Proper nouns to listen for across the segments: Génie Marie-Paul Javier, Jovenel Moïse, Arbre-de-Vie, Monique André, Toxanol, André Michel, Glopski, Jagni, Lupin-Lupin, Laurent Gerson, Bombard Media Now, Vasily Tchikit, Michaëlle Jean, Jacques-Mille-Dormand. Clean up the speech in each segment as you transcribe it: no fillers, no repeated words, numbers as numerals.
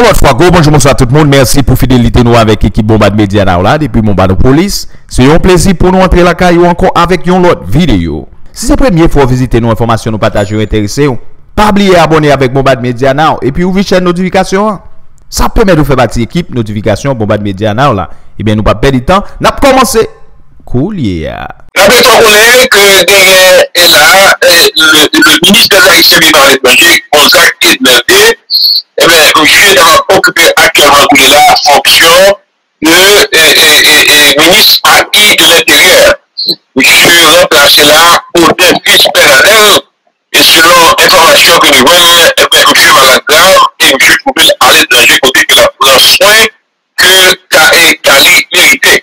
Une autre fois, bonjour, bonsoir à tout le monde. Merci pour fidélité nous avec l'équipe Bombard Media Now là, depuis Bombard de Police. C'est un plaisir pour nous entrer la caille ou encore avec une autre vidéo. Si c'est la première fois visiter nos informations, nous partager ou intéresser, pas oublier abonner avec Bombard Media Now et puis ouvrir chaîne notification. Ça permet de faire partie équipe notification Bombard Media Now là. Eh bien, nous pas perdre du temps. N'a pas commencé. Cool, yeah. Rappelez que derrière là, le ministre de l'Extérieur et de l'étranger, Jacques Mille-Dormand, eh bien, Roger va occuper actuellement la fonction de ministre parti de l'Intérieur. Je remplace là pour des vice personnels et selon l'information que nous voyons, eh bien, Roger va la grave et Roger pouvait à l'étranger côté que la soin que Cali méritait.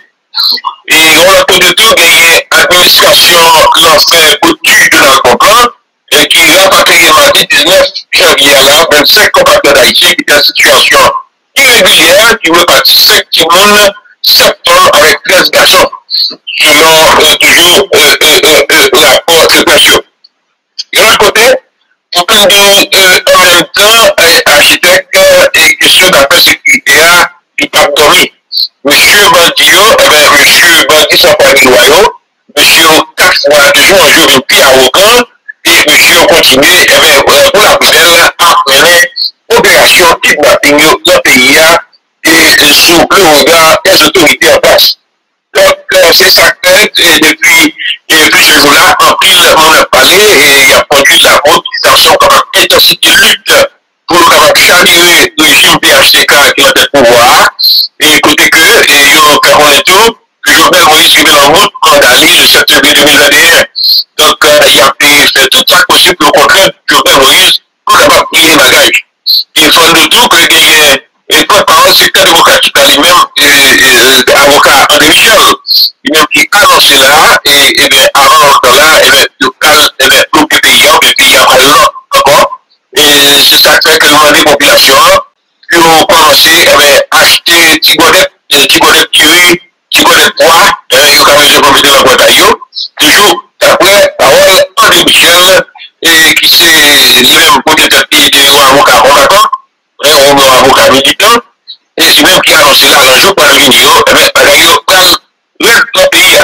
Et on a tout de temps gagné l'administration l'enfer au-dessus de la comprendre et qui a rapatrié mardi 19 janvier là 25 combattants d'Haïti qui étaient en situation irrégulière qui repartit 5 timons septembre avec 13 garçons selon toujours la porte de pression. Et de l'autre côté, pour qu'on gagne en même temps architecte et question d'après sécurité qui n'a pas dormi. Monsieur Bandio, eh bien, monsieur Bandi s'en parle de noyau, monsieur Tax, voilà toujours un jour plus arrogant, et monsieur continue, eh bien, pour la nouvelle, après l'opération kidnapping dans le pays, et sous le regard des autorités en place. Donc, c'est ça que depuis ce jour-là, en pile, on a parlé, et il y a produit la mobilisation comme une intensité de lutte pour chavirer le régime PHTK qui a été pouvoir. Et côté que, et tout, Jovenel Moïse qui met en route en Dali le 7 février 2021. Donc, il a fait tout ça possible pour contraindre Jovenel Moïse pour avoir pris les bagages. Il faut nous dire que les porte-parole secteur démocratique, lui-même, l'avocat André Michel, lui-même qui annonçait là, et bien, avant longtemps là, et bien, le pays, ou bien, pays après l'autre, encore. Et c'est ça que nous les populations, qui ont commencé, eh bien, acheter Tigodette Curie, Tigodette Poix, ils ont commencé à profiter de la boîte à eux. Toujours d'après parole André Michel, qui c'est lui-même protecteur de l'avocat combattant, un avocat militant, et lui-même qui a annoncé là, un jour par le vidéo, eh bien, bagaille, le pays.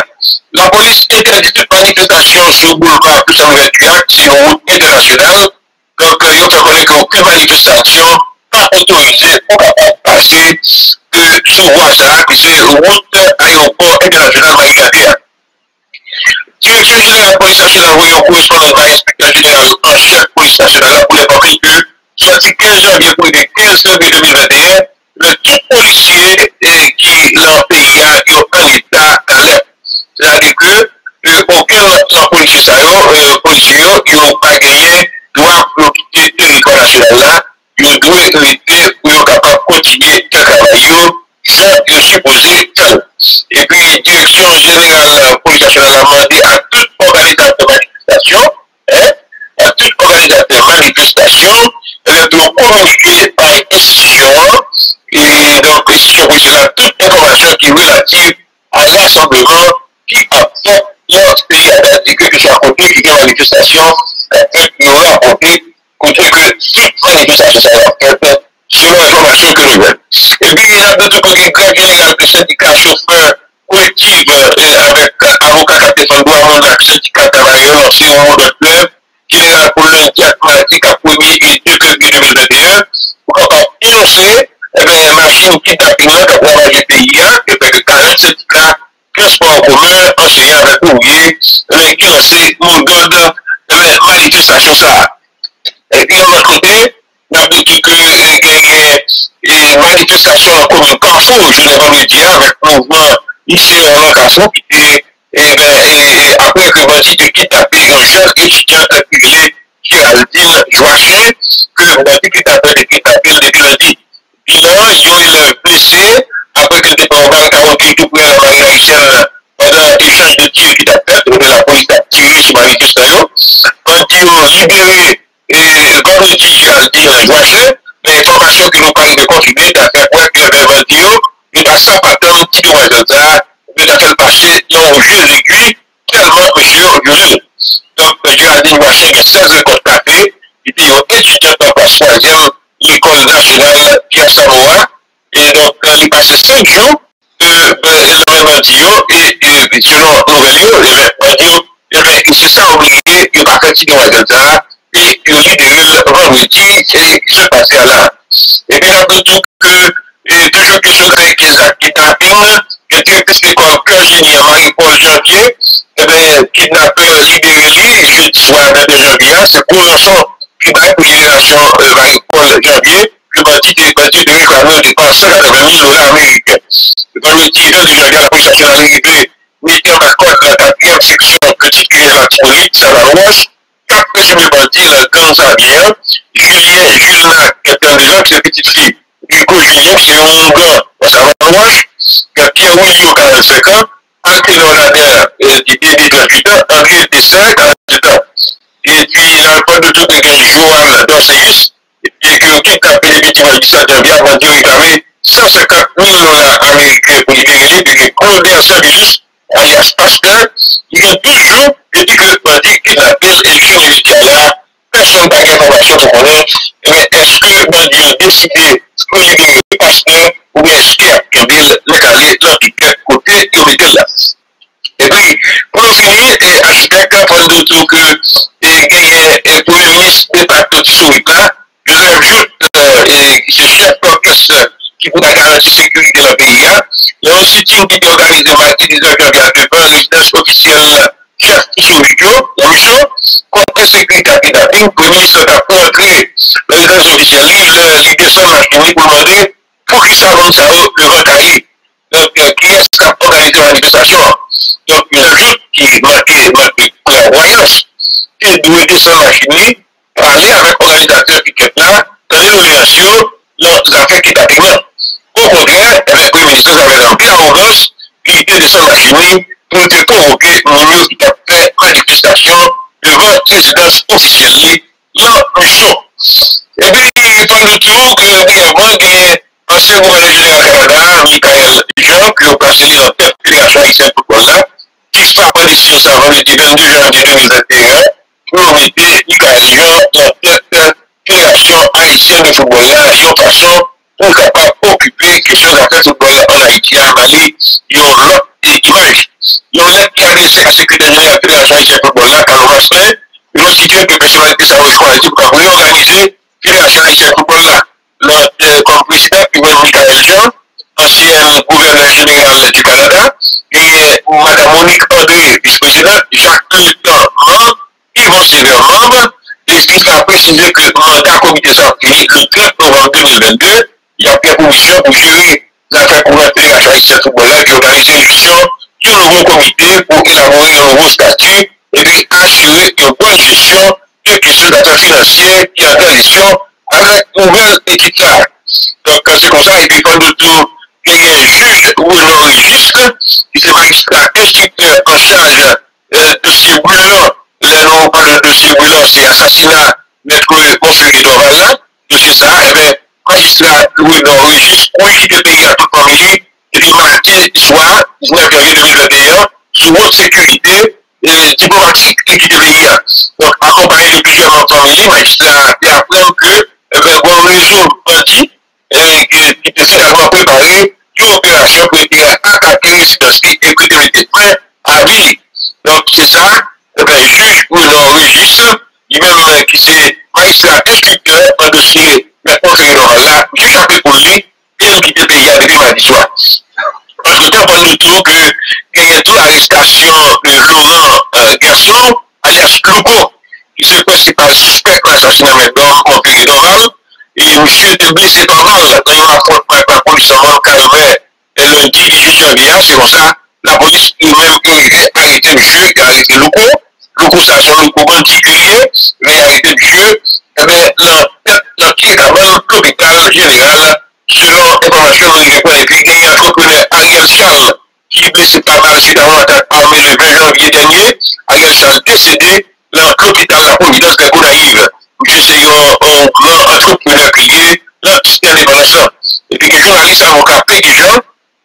La police interdit toute manifestation sur boulevard plus en 28 actes, c'est une route internationale, donc ils ont fait qu'aucune manifestation autorisé pour passer ce voie-là, que c'est route aéroport international Marie-Gabriel. Direction générale de la police nationale, oui, on correspondant à l'inspecteur général en chef police nationale pour l'époque que, sorti 15 janvier pour les 15 janvier 2021, le tout policier qui dans le pays est en état d'alerte. C'est-à-dire que, aucun sans policier, ils n'ont pas gagné, doivent quitter le territoire national là. Nous devons hériter pour être capable de continuer à travailler sans que supposer tel. Et puis, direction générale police nationale a demandé à toute organisation de manifestation, à toute organisation de manifestation, de communiquer par institution, et donc institution policière, toute information qui est relative à l'assemblement qui a fait notre pays à l'article que j'ai raconté, qui est une manifestation, qui nous a apporté. Côté que toute manifestation sera faite selon l'information que nous voulons. Et puis, il y a d'autres côtés grève générale de syndicats chauffeurs collectifs avec avocats qui défendent le mandat de syndicats travailleurs, c'est un mandat de grève générale pour lundi à mardi à 1er et 2 février 2021. Pour qu'on va énoncer les machines qui tapent à travers les pays, et puis que 40 syndicats transports en commun, enseignants avec courrier, qui lancent mon ordre de manifestation ça. Et puis, de l'autre côté, on a dit que les manifestations comme Carrefour, je l'ai vendu dire, avec le mouvement lycéen Carrefour, après que Vasily Tchikit a payé un jeune étudiant intitulé Géraldine Joachim, que Vasily Tchikit a payé depuis lundi. Bilan, il y a eu le blessé, après que des parents ont rencontré tout près de la Marie-Michel pendant l'échange de tirs qui a perdu, la police a tiré sur manifestation. Quand ils ont libéré comme le dit Géraldine Joachim, l'information que nous parlons de confirmer, d'après quoi que Vendio, il n'a pas attendu petit dommage de ça, mais n'a-t-elle passé dans les aiguilles, tellement monsieur Jovenel. Donc, Géraldine Joachim, il y a 16 ans qu'on a fait, il était étudiant dans la troisième école nationale qui sont loin, et donc il passe 5 jours, et selon Aurélio, c'est ça obligé, il va continuer comme ça, et il libère vendredi, et ce passé là. Et puis là, nous que toujours que je sais que Jacques qui t'affirme, que c'est comme que Génie Marie-Paul Javier, eh bien, kidnappeur libéré lui, jeudi soir 22 janvier, c'est pour l'enfant qui va être pour libération Marie-Paul Javier, le parti de l'économie de penser à la famille américaine. Le premier titre du janvier, la police nationale arrivée, mettant à cause de la 4e section petite cuillère politique, ça la roche, 4 personnes bandits, le camp Zavière, Julien et Julien, capitaine de l'autre, c'est petite fille. Hugo Julien, c'est un gars, ça la roche, Pierre Williot, 45 ans, Alténor Ladel, du début 38 ans, Henri Tessel, 48 ans. Et puis, dans le point de tout, il y a Johan Dorseus, qui a été appelé victime du 17 janvier, bandit réclamé 150 000 $ américains pour libérer les Colbert Servius, alias Pascal, il y a 12 jours depuis que le bandit kidnappé et criminalisé là, personne n'a d'information pour connaître. Mais est-ce que le bandit a décidé de libérer Pascal ou est-ce qu'il a Camille le calé l'antiquette côté et on était là? Et puis, pour finir, l'architecte a fait d'autres que le premier ministre des bateaux historiques là, je rajoute ce chef d'orchestre qui pourra garantir la sécurité de la pays. Il y a un sitting qui est organisé mardi 19 janvier à Québec, résidence officielle chef historique, la mission, contre sécurité à Kidnapping, le premier ministre a entré la résidence officielle, il descend la tournée pour demander pour qu'il s'avance à eux devant Caï. Donc, qui est-ce qui a organisé la manifestation? Donc, il ajoute qui marquait la voyance, qui doit descendre la Chine, parler avec l'organisateur qui est là, dans l'évolution, dans affaires Kidnapping. Au contraire, le Premier ministre avait un peu d'arrogance, il était de sa machine pour te convoquer au moment qui a fait manifestation devant la résidence officielle de mission. Et puis, pendant le tour, dernièrement, il y a un ancien gouverneur général du Canada, Michaëlle Jean, qui a cancellé la tête de la Haïtienne pour Kola, qui s'est apprécié sa vendredi du 22 janvier 2021 pour éviter Michaëlle Jean la tête de la Haïtienne de Football-là et en façon pour capable occuper question d'affaires footballeurs en Haïti à Mali, il y a l'autre image. Il y a l'autre qui a réussi à sécurité de la Fédération Haïtienne Footballeur, Carlo Vasselin, une institution que personnalité ça reçoit les équipes pour réorganiser Fédération Haïtienne Footballeur. L'autre comme président, il y a Michaëlle Jean, ancien gouverneur général du Canada, et Madame Monique André, vice-présidente, Jacques-Mille-Dormand, et Monseigneur membre, et ce qui sera précisé que le mandat comité sera fini le 30 novembre 2022. Il y a une commission pour gérer l'affaire pour la Fédération Haïtienne Footballeur qui organise une élection sur le nouveau comité pour élaborer un nouveau statut et puis assurer une bonne gestion de questions d'affaires financières qui entrent en élection avec une nouvelle équipe. Donc, c'est comme ça, et puis pendant le tour, il y a un juge ou un registre qui s'est magistrat instructeur en charge dossier brûlant. Là, on parle de dossier brûlant, c'est assassinat, maître conseiller d'Oval là, dossier ça, et bien. Magistrat Louis Norégis, pour éviter le pays à toute famille, et puis mardi soir, 19 janvier 2021, sous haute sécurité diplomatique et du pays. Donc, accompagné de plusieurs membres de famille, magistrat et apprend que, un réseau bandit, qui était finalement préparé, une opération pour attaquer les résidences qui étaient prêts à Mili. Donc, c'est ça, le juge Louis Norégis, lui-même qui c'est magistrat instructeur en dossier. Mais on s'est là, j'ai échappé pour lui, et on quitte le pays avec lui mardi soir. Parce que t'as pas nous tout que, il y a toute l'arrestation de Laurent Gerson, alias Clouco, qui est le principal suspect de l'assassinat maintenant, conseiller d'Oval, et monsieur était blessé par balle dans un affrontement avec la police en Calvaire, lundi 18 janvier, c'est comme ça, la police lui-même a arrêté le jeu, a arrêté Clouco, Clouco ça son bandit culier, mais a arrêté le jeu, et bien, la tête d'entier avant l'hôpital général, selon l'information de l'Église, et puis il y a l'entrepreneur Ariel Charles, qui est blessé par mal suite à l'attaque armée le 20 janvier dernier. Ariel Charles décédé dans l'hôpital La Providence de Gonaïve. Monsieur, c'est un grand entrepreneur qui est l'anti-indépendance. Et puis, les journalistes avocats PDG,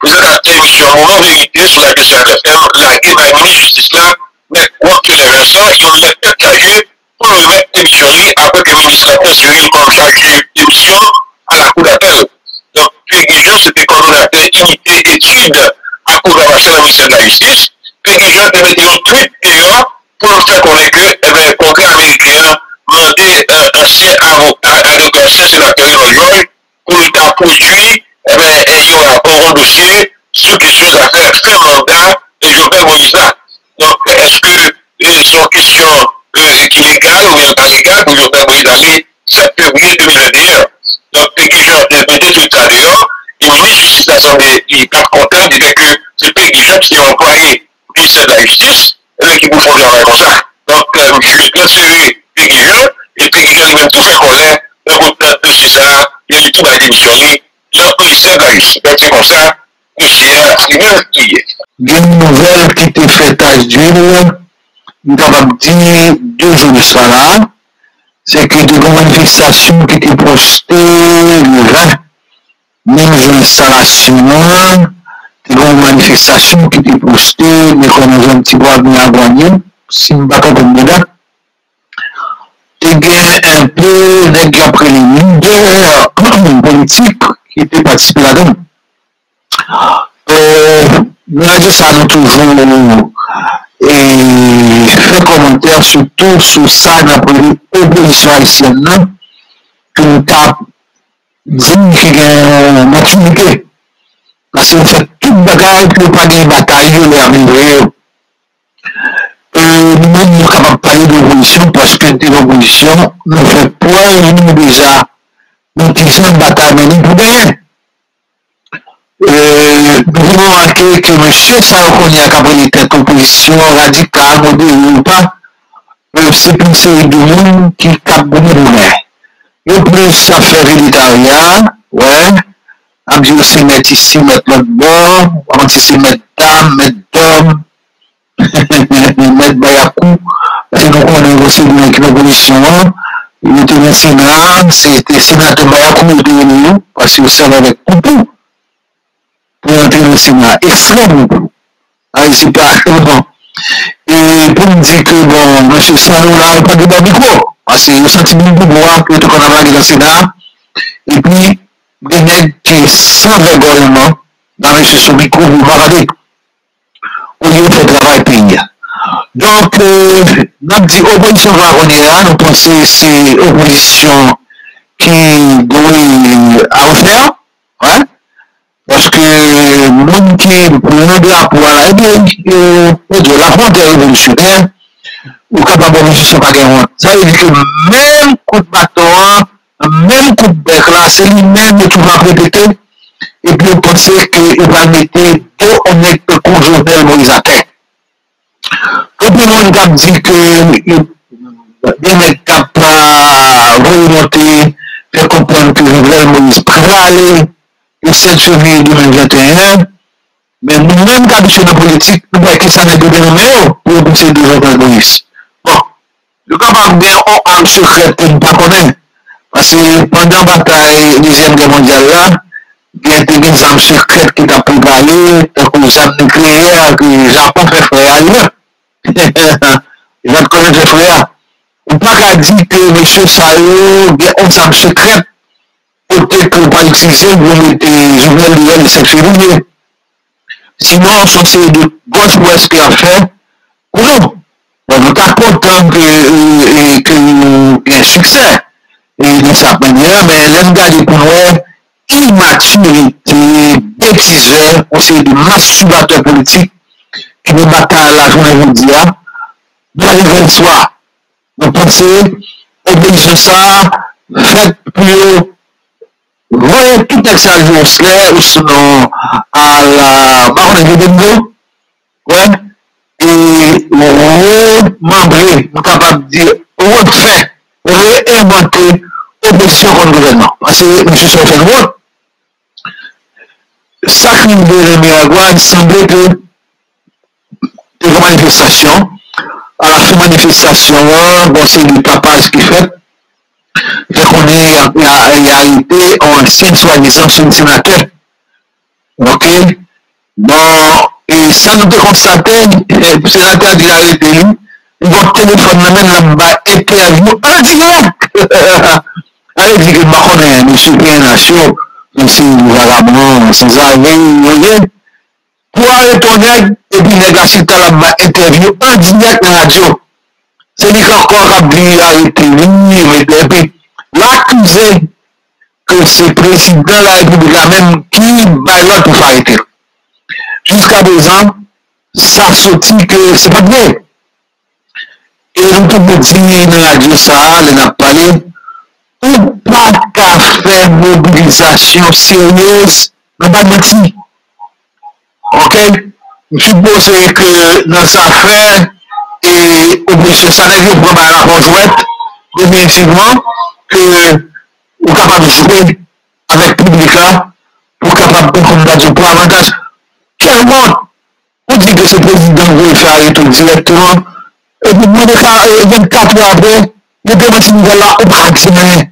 présentateur émission en vérité sur la question de la guerre par le ministre de Justice là, mais quoi que les gens, ils ont l'air partagés pour le mettre démissionné après que le ministre a considéré comme chargé de démission à la Cour d'appel. justice, que les gens permettent un trip erreur pour nous faire connaître que le Congrès américain mandé à ses avocats, à ses sénateurs de pour nous produire un rapport, un dossier sur question des affaires fin mandat de Jovenel Moïse. Donc, est-ce que c'est une question qui est légale ou non pas légale pour Jovenel Moïse d'aller 7 février 2021? Donc, les gens interprété tout ça dehors, et mon justice d'Assemblée, il n'est pas content, il dirait que c'est Péguéjat qui a employé le ministère de la Justice, qui vous font des travail comme ça. Donc, je vais transférer Péguéjat, et Péguéjat lui-même tout fait scolaire, un groupe de CSA, il a tout à démissionner, dans le ministère de la Justice. Donc, c'est comme ça, c'est lui-même qui est. Une nouvelle qui était faite à Jules, nous avons dit 2 jours de cela, c'est que de la manifestation qui était postée le 20, même jeune Salassimon, de la manifestation qui était postée, mais comme nous avons un petit peu à venir à gagner, si nous ne pas comme nous là, il y a un peu d'aigle après les mines, de politique qui était participé là-dedans. Nous avons dit ça, nous toujours. Et fait commentaire surtout sur ça d'après l'opposition haïtienne que nous avons dit qu'il y a une maturité. Parce qu'on fait toute bagaille pour ne pas gagner bataille, nous avons nous capables de parler de l'opposition parce que de l'opposition nous fait point nous déjà nous disons une bataille menée pour gagner. Nous avons remarqué que M. Sarkozy a capable de tête opposition radicale, modérée ou pas, c'est une série de monde qui cap de monnaie. Le plus, ça fait végétarien, ouais, abdi aussi mettre ici, mettre l'autre bord, on ici mettre dame, mettre d'homme, mettre bayakou, parce que nous avons aussi une opposition, il était un sénat, c'était sénateur bayakou, il était venu, parce que ça va avec couteau. Pour entrer dans le Sénat, extrêmement bon. C'est pas bon. Et pour me dire que, bon, M. Salou, là, il n'y a pas de débat micro. Parce que le sentiment de moi, plutôt qu'on a parlé dans le Sénat, et puis, les nègres qui sont régulièrement dans M. Soumiko, vous m'arrêtez. Au niveau du travail pays. Donc, nous dit opposition vagonière, nous pensons que c'est opposition qui doit à refaire. Hein? Parce que le monde qui est pour la volonté révolutionnaire, ou capable de révolution par guerre. Ça veut dire que même coup de bâton, même coup de bec là, c'est lui-même qui va répéter, et puis on pensait qu'il va mettre deux honnêtes conjoints Moïse à terre. Tout le monde a dit que bien être capable de remonter, faire comprendre que le Moïse prévalait, le 7 février 2021, mais nous-mêmes, quand nous sommes dans la politique, nous voyons que ça n'a pas de nommé pour pousser des autres Moïse. Bon, le capable bien on a un secret pour ne pas connaître. Parce que pendant la bataille de la Deuxième Guerre mondiale, là, il y a des armes secrètes qui ont préparé, comme les armes nucléaires, que le Japon fait frère. Il va connaître le frère. On ne peut pas dire que M. Sayo, il y a des armes secrètes. Peut-être qu'on va utiliser les journaux de 7 février. Sinon, son série de gauche-ouest qui a fait, non. On n'est pas content qu'il y ait un succès. Et de sa manière, mais l'un des points immaturité, bêtiseur, on série de masturbateurs politiques qui nous battent à la journée aujourd'hui, dans les 20 soirs. Donc, pensez, obéissez ça, faites plus. Voyez tout exagérance là, ou sinon à la baronne de Dengo, ouais, et remembrer, on est capable de dire, refaire, réinventer l'opposition contre le gouvernement. Parce que M. Sotelwood, sacré de la Miragua, il semblait que des manifestations, à la fin de manifestation, bon, c'est du tapage qui fait. Fait qu'on est arrêté en 5 soi-disant sur le sénateur. Ok? Bon, et ça nous peut constater, le sénateur a arrêté lui, il va téléphone là-bas, interview, à la direct! À la direct, Macron est un super nation, monsieur Vagabond, sans arrêt, vous voyez? Pour arrêter ton aide, et puis les gars chita là-bas interview en direct à la radio. C'est lui qui a oublié arrêté lui, et puis l'accusé que c'est président de la République là même qui bat l'autre pour arrêter. Jusqu'à présent, ça sortit que c'est pas bien. Et nous pouvons dire dans la radio ça, les n'a pas parlé, ou pas qu'à faire mobilisation sérieuse, n'a pas menti. Ok? Je suppose que dans sa affaire, et obligé ça n'est pas la conjointe, définitivement, que vous êtes capable de jouer avec le public là, pour capable de prendre pour avantage. Quel monde? On dit que ce président veut faire tout directement. Et puis, moi, 24 heures après, le démenti nouvelle là, on va examiner.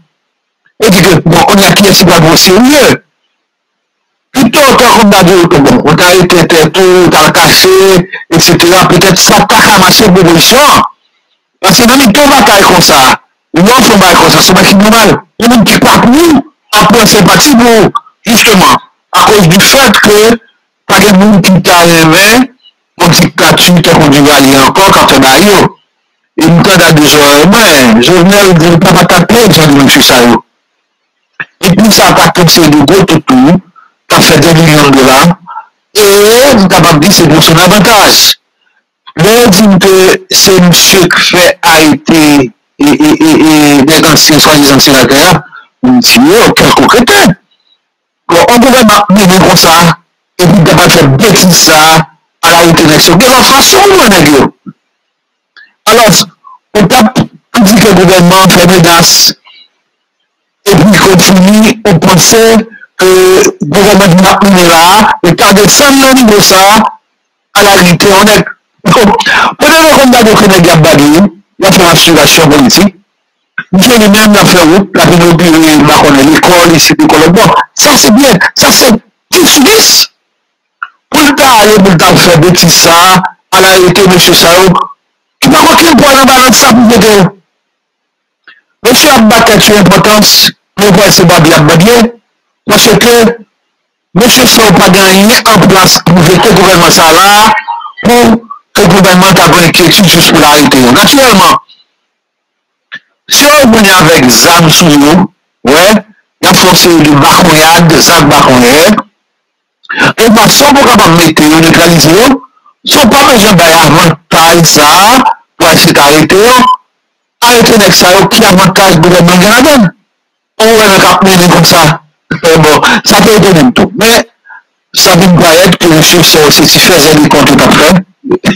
Et dit que, bon, on a qui est-ce pas gros sérieux? Plutôt qu'on a dit, bon, on a été tout, on a caché, etc. Peut-être ça t'a ramassé pour les gens. Parce que dans les deux batailles comme ça, les gens font bataille comme ça, c'est pas si normal. Les gens qui partent nous, après c'est parti nous, justement, à cause du fait que, pas de monde qui t'a aimé, on dit que tu t'es conduit à aller encore quand on a eu. Et nous t'en a déjà aimé, je venais de pas m'attaquer, j'ai dit, monsieur Sayo. Et puis ça attaque comme c'est de gros tout, t'as fait $2 millions, et nous t'avons dit que c'est pour son avantage. L'on dit que c'est monsieur qui fait arrêter et des anciens, soit des anciens latéraires, on dit, oh, quel concrétaire. On pouvait m'amener comme ça. Et puis d'avoir fait bêtise ça à la haute élection. Quelle façon on a vu? Alors, on tape, on dit que le gouvernement fait menace. Et puis continue, on pensait que le gouvernement est là, et quand descend le niveau ça, à la réalité, on est. Prenez-le comme d'abord qu'on a gardé, il a fait une observation politique. Monsieur lui-même l'a fait route, l'a fait inaugurer, l'a connu l'école, ici, l'école. Bon, ça c'est bien, ça c'est justice. Pour le temps aller, pour le temps faire des petits ça, à la réalité, M. Sao, qui n'a aucun point de balance ça pour aider. Monsieur Abbatet, c'est l'importance, pour voir ce babi Abbadier, parce que M. Sao n'a pas gagné en place pour jeter le gouvernement ça là, pour que le gouvernement ait une inquiétude juste pour l'arrêter. Naturellement, si on est avec Zam Souzou, ouais, il a forcé le Bakouyad, Zam Bakouyad, et ma façon pour capable mettre et neutraliser, sont pas besoin d'avantage ça pour essayer d'arrêter. Arrêter avec ça, qui avantage de la mangue. On va le capter comme ça. Bon, ça peut être même tout. Mais ça veut dire que les choses sont aussi si faisant des comptes tout à fait.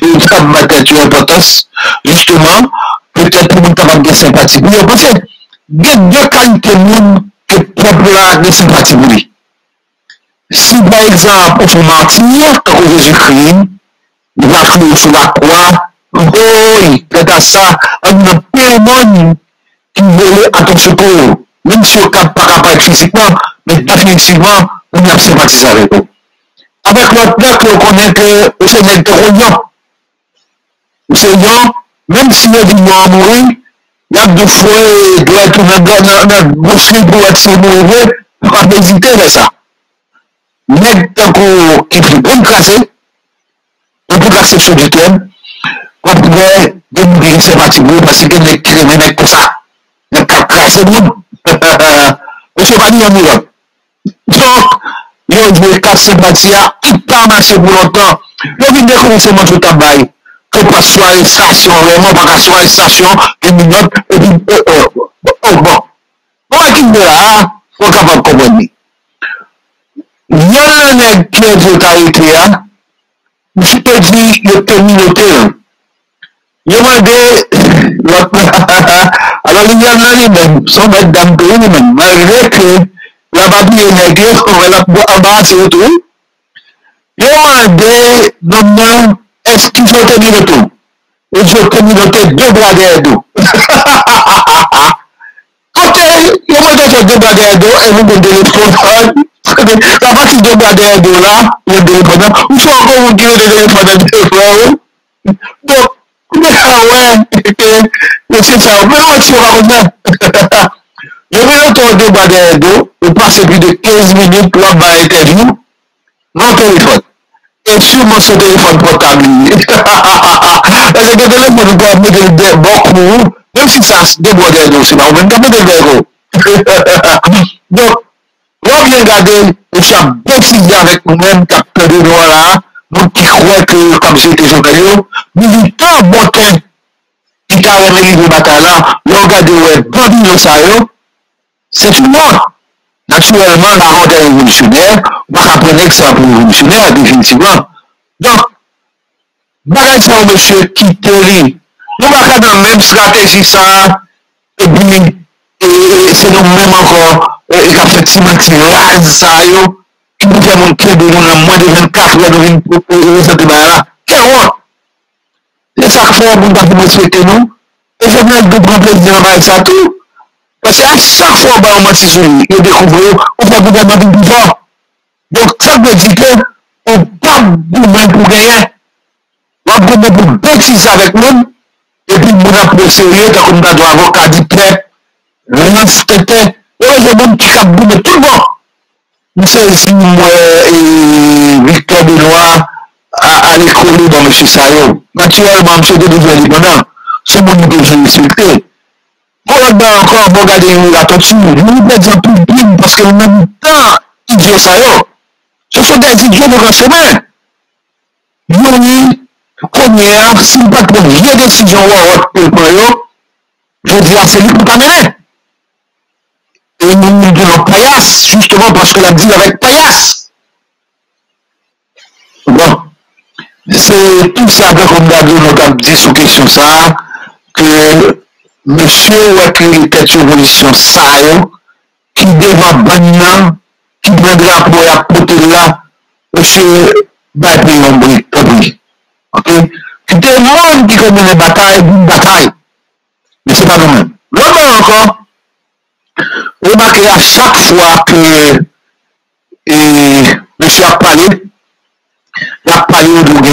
Et ça m'a tête une importance, justement, peut-être pour nous capable de sympathie pour lui. Parce que il y a deux qualités monde que le peuple a de sympathie pour lui. Si par exemple, on fait mentir, quand on Jésus-Christ, il va finir sur la croix, oh, quest à ça, on a plein de monde qui veut à ton secours, même si on ne peut pas apparaître physiquement, mais définitivement, on a sympathisé avec eux. Avec l'autre peuple, on connaît que c'est l'interroyant. Le Seigneur, même si on dit moi à mourir, il y a deux fois, il doit être un bouffé pour être si mauvais, on va hésiter vers ça. Même tant qu'on est bon casé, on peut casser sur du thème, on pourrait dénouer ces parties parce qu'il y a des criminels comme ça. Les cas cassés, monsieur Bani en Europe. Donc, il y a des cas sympathiques qui n'ont pas marché pour longtemps. Il y a des commencements de tabac, que pas sur l'arrestation, vraiment pas sur l'arrestation, des minutes, et puis, bon. On va quitter là, on est capable de comprendre. Il y a un nègre qui est autorité, je te dis, il est communauté. Il y a un nègre, alors il y a un nègre, sans mettre d'âme de lui-même, malgré que la babille est nègre, on va la abattre et tout. Il y a un nègre, maintenant, est-ce qu'il faut tenir le tout? Il faut communauté deux bras d'eau. Ok, il y a un nègre deux bras d'eau, et vous donnez le contrôle. La partie de Bader de là, le téléphone, ou soit encore vous dire le téléphone de deux fois. Donc, ouais, c'est ça, mais on se rend compte. Je vais autour de Bader de, on passe plus de 15 minutes pour avoir l'interview, mon téléphone. et sûrement son téléphone portable. Parce que le téléphone portable, des beaucoup, même si ça, des bois d'eau, c'est pas on peut pas des. Donc, on vient garder, et ça, décidé avec nous-mêmes, capteur de noir là, nous qui croyons que, comme j'étais journaliste, militants bontons, qui t'a réveillé de bataille là, l'on garde, ouais, bandit de ça, c'est tout le monde. Naturellement, la ronde est révolutionnaire, on apprenait que c'est un peu révolutionnaire, définitivement. Donc, bagaille ça, monsieur, quittez-les. Nous avons la même stratégie, ça, et puis, c'est nous-mêmes encore, et la flexibilité rase, ça, qui nous fait montrer de nous en moins de 24 heures, nous venons proposer cette bagaille-là. Quelle honte! C'est ça que fait, nous avons souhaité, nous, et je viens de prendre plaisir dans bagaille ça, tout. Parce qu'à chaque fois qu'on va sur lui, il découvre, on fait gouvernement du pouvoir. Donc ça veut dire qu'on ne peut pas gouverner pour gagner. On va gouverner pour bêtiser avec nous. Et puis, on a pris au sérieux, quand on a droit à l'avocat du peuple, rien foutait. Et c'est bon qui a gouverné tout le monde. Nous faisons Victor Benoît à l'école dans M. Sayo. Naturellement, M. Dedevier Libanon, c'est mon niveau de sollicité. On va encore regarder la tortue, nous mettons en public parce que nous même temps, idiots ça y ce sont des idiots de grand chemin. Nous, première, si nous ne prenons pas de vieilles décisions, je dis à celui qui t'amène. Et nous nous donnons paillasse, justement parce que la dit avec paillasse. Bon, c'est tout ça que nous avons dit sur question ça, que monsieur ou écrit tête révolution ça qui devant bannan qui prendra pour la côté là monsieur baby l'ombre ok qui te monde qui connaît les batailles une bataille mais c'est pas le même l'autre encore remarquez à chaque fois que monsieur a parlé de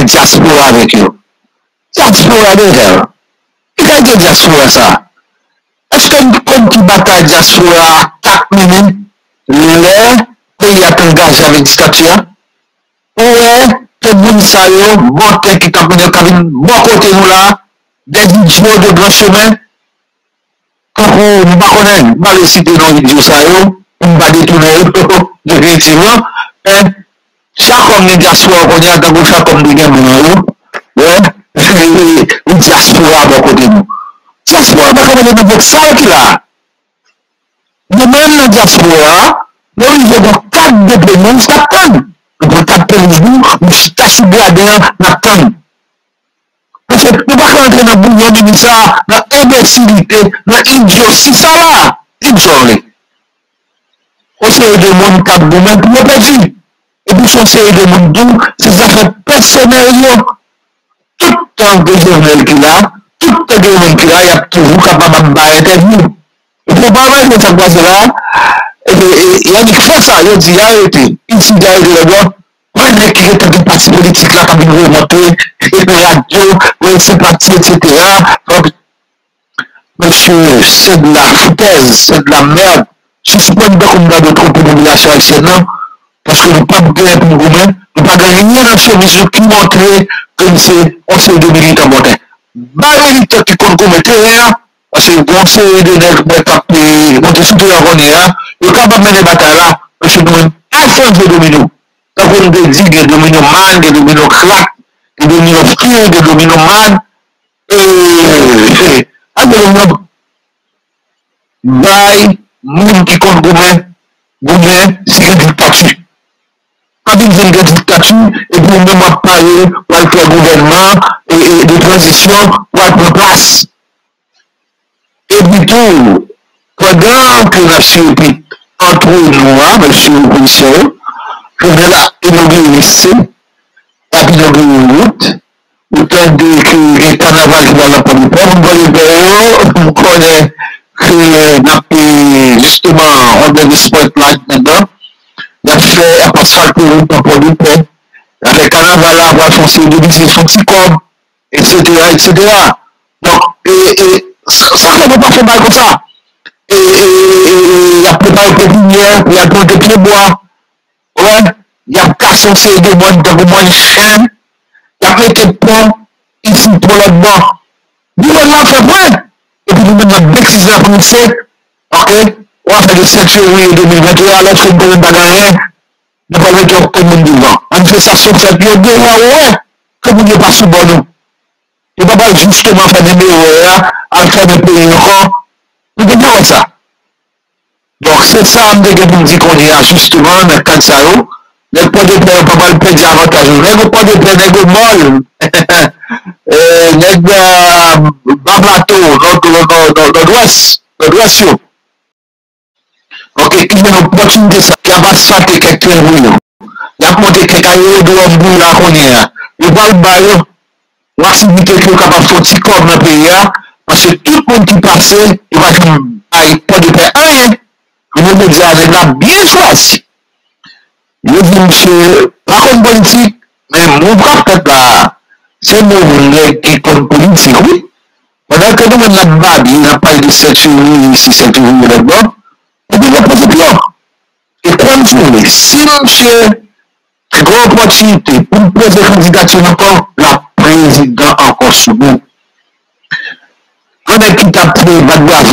diaspora avec eux diaspora déjà il a dit diaspora ça. Est-ce que nous comptons qui bataille diaspora 4 minutes, le pays a engagé avec dictature? Ou est-ce que nous savons, bon temps qui t'amène au cabine, bon côté nous là, des idiots de grand chemin? Quand on ne connaît pas le cité non idiot ça, on ne va détourner définitivement. Chaque homme de diaspora, on est à ta gauche comme des gamins, une diaspora bon côté nous. Diaspora, pas comme les blocs ça qui là. De même la diaspora, nous vivons dans 4 de paiement, nous t'attendons. Nous avons 4 paiements, nous sommes gradés, nous attendons. Parce que nous ne pouvons pas rentrer dans le bouillon de misère, dans l'imbécilité, dans l'idiotie, ça là. Isolé. On sait de monde 4 bouillons pour le pays. Et puis on sait de monde d'où, c'est des affaires personnelles. Tout le temps que Jovenel qui là, tout le gouvernement qui là, il y a toujours capable de barrer nous. Et pour parler de cette base-là, il y a une fois ça, il dit arrêtez. Il dit arrêtez le droit, prenez qui est un parti politique là, comme vous remontez, et puis radio, les sympathies, etc. Monsieur, c'est de la foutaise, c'est de la merde. Je ne suis pas une bonne communauté de trop de population haïtienne, parce que nous ne pouvons pas gagner pour nous-mêmes, nous ne pouvons pas gagner dans le service qui montre que nous sommes des militants montés. Barilite qui compte comme terrain, parce que bon, c'est des nègres qui ont monté sous la ronde, ils sont capables de mener bataille là, parce que nous sommes alphonse de domino. Quand on dit que domino man, que domino clac, que domino frère, que domino man, et alors, bail, monde qui compte gouverner, c'est une dictature. Quand ils disent une dictature, et puis même à parler, on va faire gouvernement, et de transition pour être en place. Et du tout, pendant que la surprise entre nous, monsieur le commissaire, je vais là inaugurer ici, inaugurer une route, autant dire que les carnavals qui vont là pour nous prendre, on connaît que n'a pas justement on devait se mettre là dedans, il a fait un passage pour nous pour nous prendre. Avec carnaval là, on va foncer de visite, son petit corps. Etc. etc. Donc, ça ne peut pas faire mal comme ça. Il y a préparé des lumières, il y a des pieds bois, il y a son série de bonnes de bonnes chaînes, il a été pour ici pour l'autre bord. Nous on l'a fait prendre et puis nous mettons notre décision à prononcer, ok? On va faire le 7 février 2021 alors que nous ne bagarrons, nous parlons de commune du Nord. On fait ça sur cette période de ouais, comme on n'est pas sous bon nous. Et papa justement faire des meilleurs, à faire des pays encore, nous devons ça. Donc c'est ça que je dis qu'on est justement dans le cadre de ça. Les points de paix, on ne peut pas le perdre avantage. Les points de paix, les points molles, les bas plateaux, dans l'ouest, ok, il y a une opportunité qui a passé quelques réunions. Il y a monté quelques cailloux de l'ombre là qu'on est là. Il va le bail, on va se dire qu'il est capable de faire un petit corps dans le pays là, parce que tout le monde qui passe, il va dire, ah, il n'y a pas de paix, rien. Le média l'a bien choisi. Je dis, monsieur, pas comme politique, mais mon bras peut là, c'est mon volet qui est comme politique, oui. Pendant que nous, on a babi, on a parlé de 7 février, ici, 7 février là-bas, on peut pas poser bien. Et comme vous, si monsieur, grande opportunité pour poser candidature encore, la président encore sous nous. On est qui t'a pris avant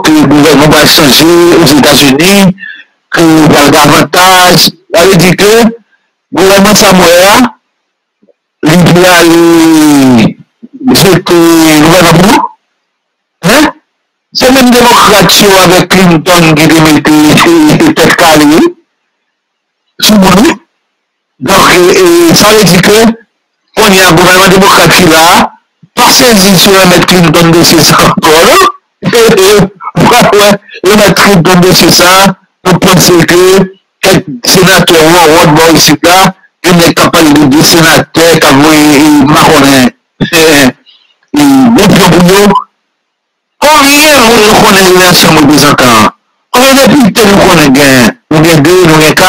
que le gouvernement va changer aux États-Unis, que le davantage, ça veut dire que le gouvernement Samoa, c'est que le gouvernement, hein? C'est même démocrate avec Clinton qui était tête calée, sous nous. Donc, ça veut dire que on y a un gouvernement démocratique là. Pas saisi sur un mètre Clinton de ces ça et mettre Clinton de ces ça pour penser que quelques sénateurs ou un ici là il est capable de sénateurs comme Macron et Bouillon combien nous connaissons les représentants combien de députés nous connaissons nous gagnons 2 nous gagnons 4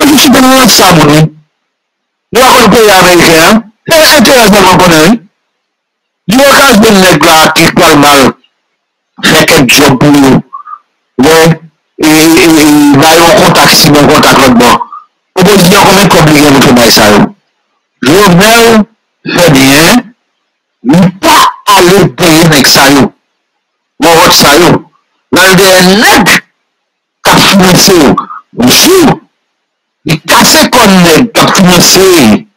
je suis dans ça mon ami nous avons le pays américain. C'est intéressant, mon ami. Il y a un nègre là qui parle mal, fait quelques jours pour nous. Et là, il y a un contact, si bon contact là-dedans. On peut dire qu'on est compliqué de travailler ça. Jovenel, c'est bien, il n'est pas allé payer avec ça. Mon vote ça. Là, il y a un nègre qui a financé. Monsieur, il casse qu'on nègre qui a financé.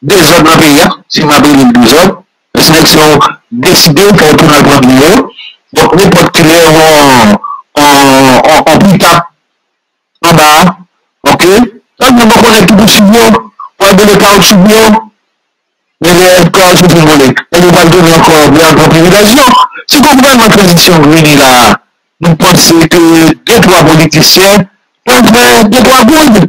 Des hommes dans le pays, si ma pays est deux hommes, les sélections décidées pour retourner à la vidéo. Donc, n'importe qui est en plus tard, en bas, ok? Donc, nous avons connecté pour subir, pour aider les cas de subir, mais les cas de subir, et nous allons donner encore bien en privilégiation. Si le gouvernement de transition réunit là, nous pensons que deux, trois politiciens peuvent faire deux, trois boules.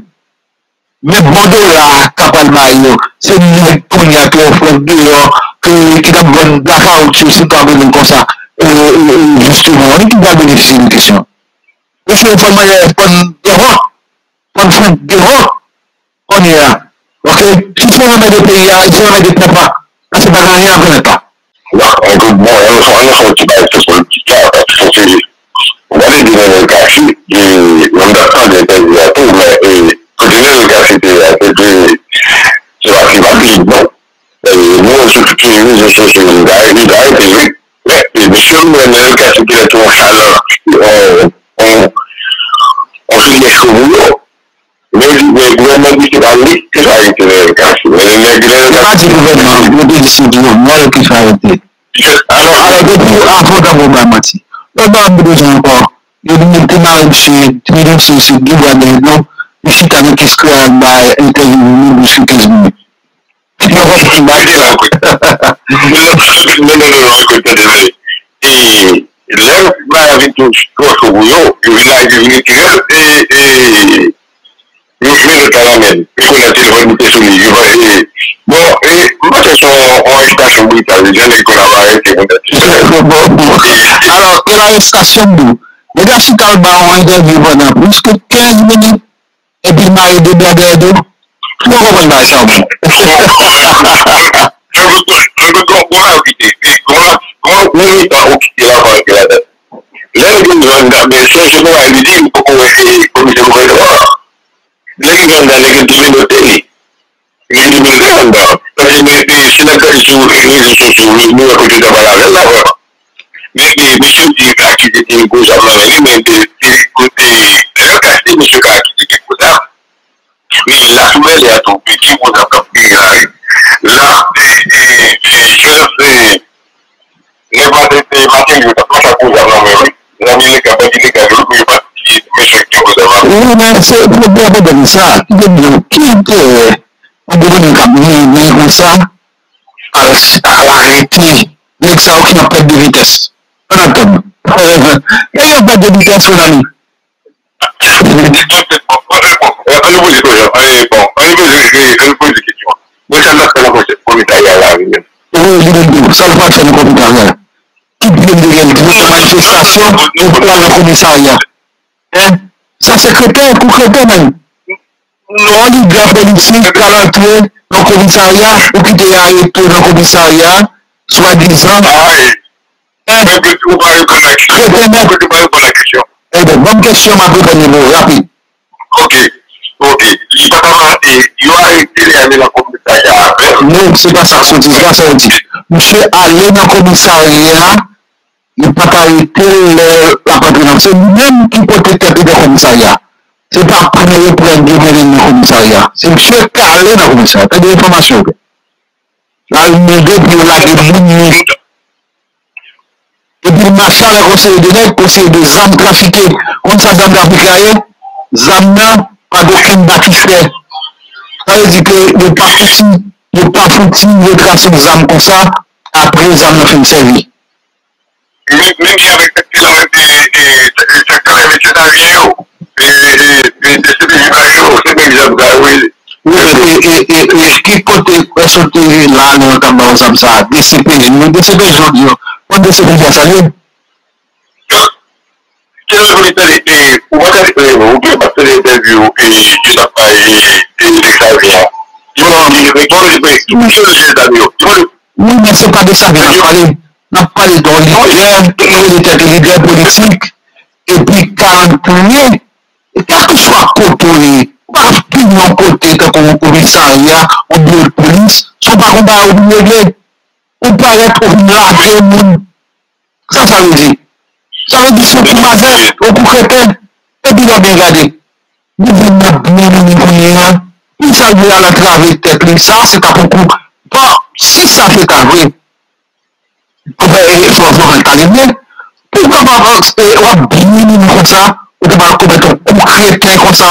Mais Bordeaux là, Capal Mario, c'est le cognac qui offre dehors, qui a bonne blackout sur ce camion comme ça. Justement, on qui va bénéficier d'une question. Parce que pour moi, on est là. Ok? Si c'est un des pays, si on a des papas, parce que rien à connaître pas. Bon, on est sorti par le petit cas, parce que on allait dire le café, on attend des interviewateurs, mais. C'est la climatique, non? Moi, je suis tout le je suis une gaille, mais monsieur, on se laisse au boulot. Mais le gouvernement dit qu'il va aller, qu'il va arrêter le casse. Mais le ici, tu as qu'est-ce que je et puis Marie de Berdado, comment on va ça? Je même dans les communautés. Il y a des gens parce que si la question est nous avons fait la monsieur dit qu'il était une cause à mais de monsieur mais la nouvelle est à ton petit pour là, je ne pas de bonne question, ma rapide. Ok. Il va arrêté dans le commissariat. Non, c'est pas ça, c'est monsieur allé dans le commissariat, il n'a pas arrêté la patronne. C'est même qui peut être dans le commissariat. C'est pas premier point de dans le commissariat. C'est monsieur qui allé dans le commissariat. T'as des informations. Là, il me dit que et puis, machin, le conseil de l'aide, conseil de ZAM trafiqué. Quand ça, ZAM trafiqué, ZAM n'a pas d'aucun bâtisseur. Ça veut dire que le parti, le trafic ZAM comme ça, après ZAM n'a fait une série. Même si avec cette kilomètre, le secteur est métionnaire, c'est bien ZAM Garouil. Oui, qui côté, est là, nous sommes dans ZAM ça, DCPJ aujourd'hui. On ne sait pas bien ça. Quel est le état d'été? Vous pouvez passer l'interview et tu n'as pas l'examen. Tu vas me dire, oui, mais c'est pas de ça que je parlais. On a parlé dans les leaders politiques et puis 40 milliers. Quel que soit côté, partout dans côté, comme au commissariat, au bureau de police, sont pas combattre au milieu. Ou paraît pour blaguer monde. Ça veut dire. Ça veut dire que madame, au coup répète, et puis on bien regarder. Nous venons de nous ça veut à la travée tête, ça c'est à beaucoup. Bon, si ça fait carré, il faut voir un calibre. Pourquoi on va bien comme ça, ou on va commettre un coup crétin comme ça.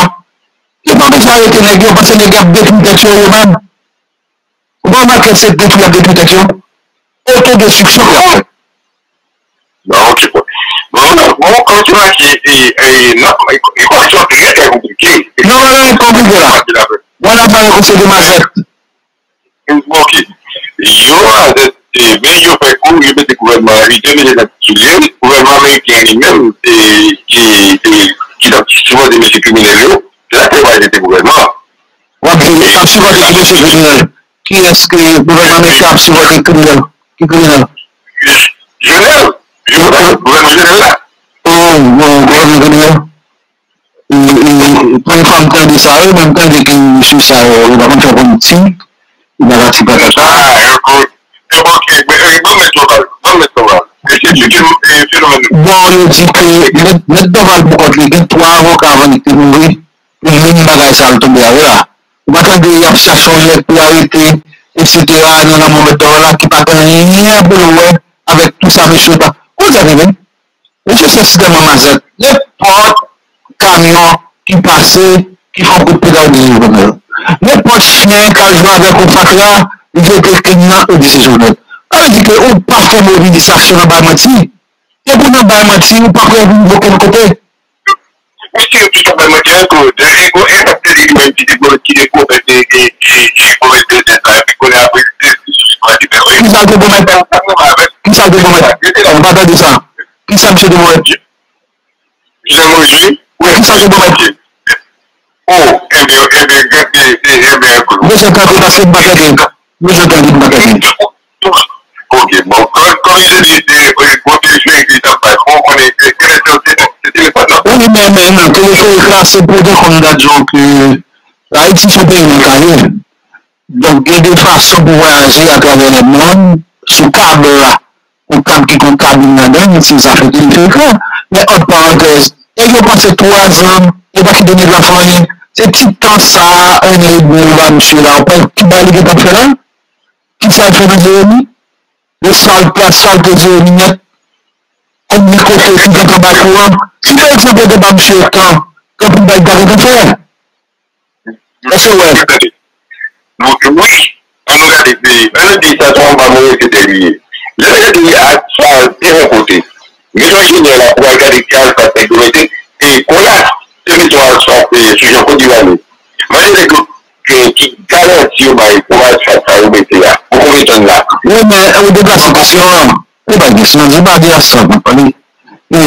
Il va pas arrêter les gars, parce que les gars députés eux-mêmes. On va marquer cette députation. Autant de succès. Non, ok. Bon, quand tu vas c'est compliqué. Non, compliqué là. Voilà, par exemple, c'est de mazette. Ok. Je vais découvrir ma vie le gouvernement américain lui-même, qui a souvent des messieurs criminels. C'est là que va gouvernement. Oui, mais souvent des messieurs criminels. Qui est-ce que le gouvernement américain a souvent des criminels? Qui criminel? Je le gouvernement là. Oh, bon, gouvernement criminel. Il prend une femme temps de ça, il même temps de qu'il suit ça, il va rentrer en politique, il va rentrer en politique. Bon, il dit que mettre Doval pour contre les trois avocats avant de mourir, il y a une bagaille, ça va tomber là. On va attendre qu'il y a cherché une lettre pour arrêter, etc. Dans un moment là qui parle rien pour le web avec tout ça, monsieur. Vous avez vu? Monsieur, c'est système en mazette. Les portes, camions qui passent, qui font couper dans les journaux. Les portes chiens, quand je vois avec un patria, ils ont été criminels au 10 journaux. On dit qu'on pas fait mobilisation dans Baïmati. Et pour nous, Baïmati, on ne peut pas faire de l'autre côté. Monsieur, tu t'en Baïmati, Haïti, c'est un pays montagneux. Donc, il y a des façons pour voyager à travers le monde, sous câble là. Ou câble qui compte câble là-dedans, c'est ça fait qu'il fait quoi. Mais entre parenthèses, et je pense que 3 ans, et parce qu'il donne la famille, c'est tout temps ça, on est bon là, monsieur là. On peut qui va aller dans le là. Qui ça fait dans Jérémy? Le sale place, sale de Jérémy. On me côté qui va pas courant. Si par exemple, on va monsieur le temps, quand on va le faire. Monsieur West. Donc oui, on regarde les pays. Un des stations, on va mourir, c'est terminé. Le pays a terrain côté. Mais on y est là pour regarder quelle catégorie et qu'on a territoire sans sujet continuellement. Moi, je dis que garantit au bail pour être face à l'OBTA. Vous comprenez là. Oui, mais au déplacement, on va dire, si on va dire ça, vous comprenez. On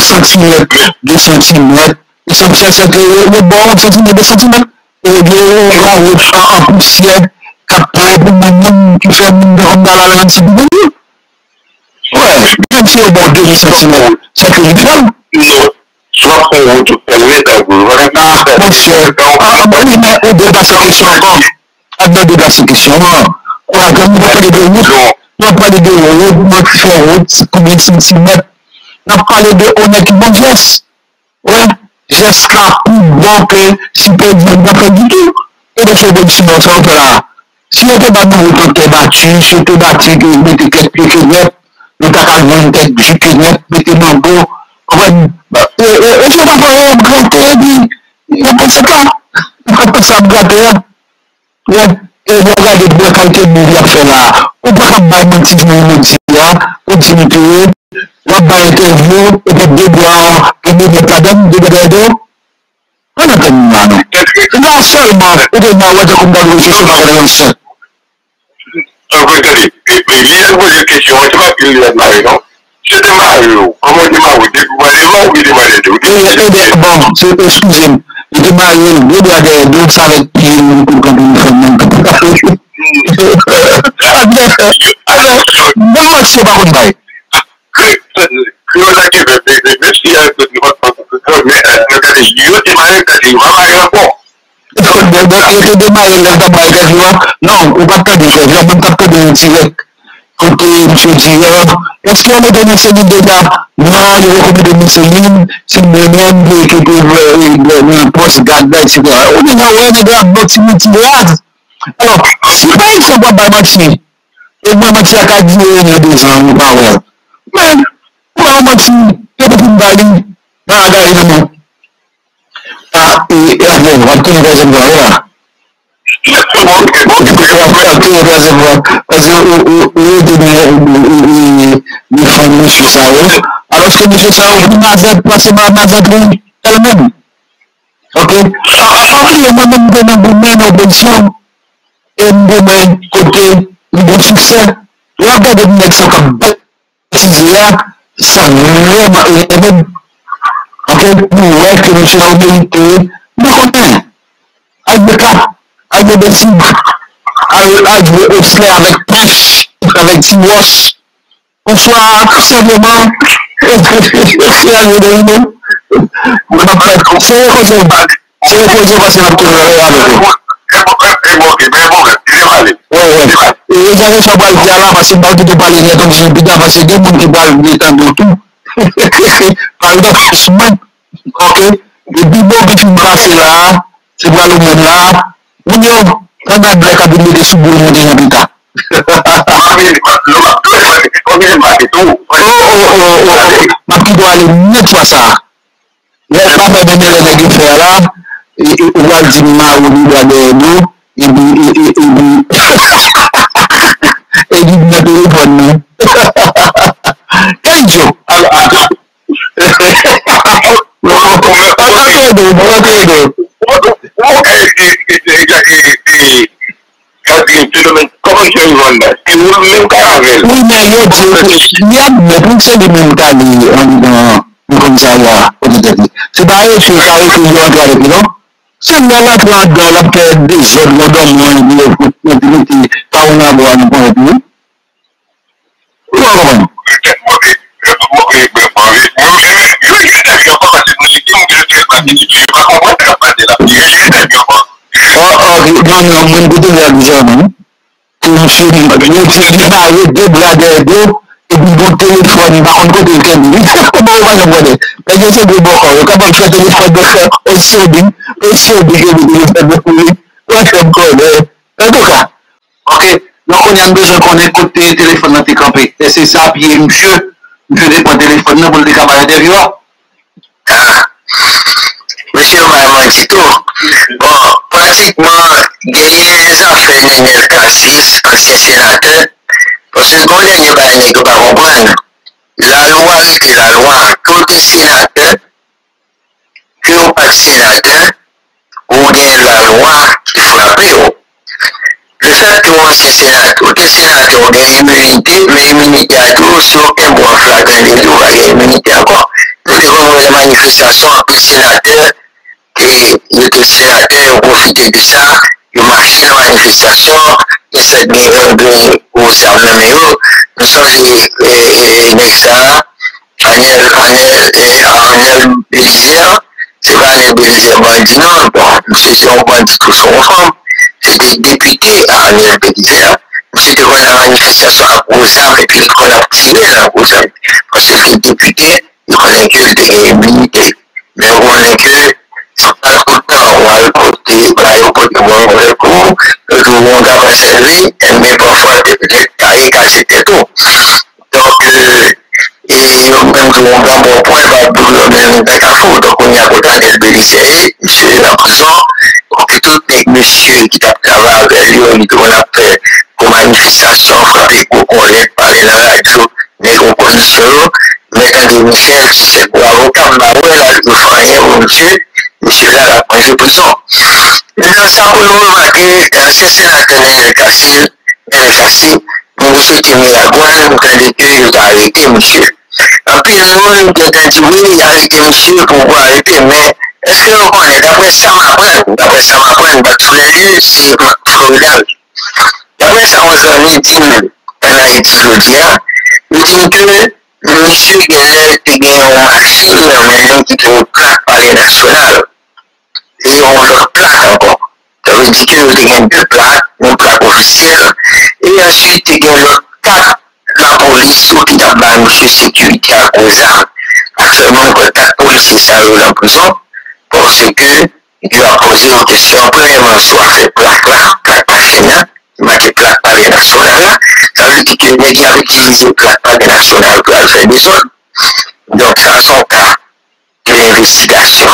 centimètre, 2 centimètres. Et c'est pour ça que le bon, c'est 2 centimètres. Et bien, on va faire en poussière, capable de nous qui fait une grande balade, c'est bon. Ouais, même si on va 2 centimètres, c'est que nous sommes. Non, soit on va tout faire, on va faire. Mon cher, on débat cette question encore. On débat cette question encore. On va pas de 2 routes, on va pas de 2 routes, on va faire route, combien de centimètres. On va parler de honnêtement geste. Ouais. Jusqu'à où bon que si peu de du tout, et de ce bon sinon là. Si on était battu, on était battu, si on était battu, que mettez quelques pieds, nous t'accablons quelques jupes, mettez mango, on va dire, et je vais pas gratter, il n'y a pas ça là, il n'y a pas ça à gratter, et vous regardez de la qualité de l'idée à faire là, on peut pas bailler mentir, continuer, on va interview, et puis déboire, non seulement, on doit avoir comme dans le système de l'ensemble. Je question, tu vas plus la non? Je démarre, comment démarre? Démarre, excusez-moi, je démarre, je dois des deux, ça va être pire, je vous ai dit que même si un peu de votre regardez, il était marié, il va marier un pont. Il était démarré, il a marié un jour. Non, on ne va pas dire, il n'y a même pas de direct. Quand je dis, est-ce qu'on est dans une cellule déjà? Non, il y a beaucoup de cellule, c'est le même qui est le poste, garde-là, etc. On est dans une multi-multi-multi-multi-multi. Alors, si par exemple, on va mentir, et moi, mentir à 4 ans, il y a 2 ans, on va voir. Mais, pourquoi Mathieu, il peut me balader dans la gare évidemment. Ah, et avant, on va te réservoir. Parce que les femmes de Sao, alors que M. Sao, il m'a fait passer ma mazatrie elle-même. Ok? Alors, il y a moi-même de ma bonne obédition et de mon côté, le bon succès. Regardez le mec, c'est comme bête. Ça vraiment ok ouais que monsieur a obéité mais combien avec des cibles avec osler avec poche avec tiroche on soit tout simplement on va pas être c'est et j'avais fait parler de là parce que pas de parler de comme j'ai bidon parce que des gens qui parlent de temps de tout. Par exemple, Ousmane, ok, le bidon qui tu brasses là, c'est pas le même là. Ou non, on a des cabinets de sous-bourgeons des habitants. Oh, ma petite doit aller nettoyer ça. Les femmes venaient les négocier là, et on va dire mal au niveau de nous, et dit de téléphone. Quel jour? Alors, non, ok, je vais parler. Mais vous savez, je vais dire que je ne suis pas capable de dire que je ne suis pas capable de dire que je ne suis pas capable de dire que je ne suis pas Ok, donc on a besoin qu'on ait côté téléphone dans tes campés. Et c'est ça, puis monsieur, je vais prendre téléphone pour le camarade intérieur. Monsieur Mamadito, bon, pratiquement, gagner ça fait Nenel Cassis, ancien sénateur, parce que quand les gens ne peuvent pas comprendre, la loi c'est la loi, quand le sénateur, que on pas sénateur, on gagne la loi qui frappe. Le fait que l'ancien sénateur, que sénateur gagne immunité, mais immunité à tout, sur un bon flagrant délit, on va gagner immunité encore. Nous devons les manifestations en plus sénateur, et le sénateur profite de ça, il marche la manifestation, et cette de au Sarnaméo, nous sommes les Nexa, Anel Bélizière, c'est pas Anel Bélizière bandit, non, bon, monsieur c'est un bandit tout son ensemble. C'était député à Anel Bélizière, monsieur devant la manifestation à Rosa, et puis il connaît à Rosa, parce que le député, il connaît que des immunités, mais on connaît que mais parfois peut-être tout. Donc, et même que mon gars, mon point va brûler dans ta foule. Donc, on y a autant d'Elbélisé, monsieur de la prison, pour que tous les messieurs qui tapent avec lui, on dit qu'on a fait pour manifestation, frappé, qu'on l'aide, parler dans la radio, mais qu'on connaît cela. Mais André Michel, c'est pour avocat, bah ouais, là, je ne fais rien pour monsieur, monsieur là, la prison de prison. Maintenant, ça, pour nous remarquer, l'ancien sénateur Nenel Kassil, nous souhaitons la gloire, nous avons dit qu'il va arrêter monsieur. En plus, nous, nous avons dit oui, il a arrêté monsieur, pourquoi arrêter, mais est-ce que vous connaissez, d'après ça, m'apprendre, bah, tous les lieux, c'est fraudal. D'après ça, on s'en est dit, nous disons que monsieur Genel te gagne en machine, maintenant, qui te plaque par les nationales. Et on leur plaque encore. Ça veut dire que nous avons deux plaques, une plaque officielle, et ensuite il y a le cas la police ou qui d'abord monsieur sécurité à cause actuellement que quatre policiers s'arrivent en prison parce que il a posé une question premièrement sur cette plaque nationale, marquée plaque palais nationale, ça veut dire que les gens utilisent plaque palais nationale pour faire des autres. Donc ça c'est un cas de l'investigation.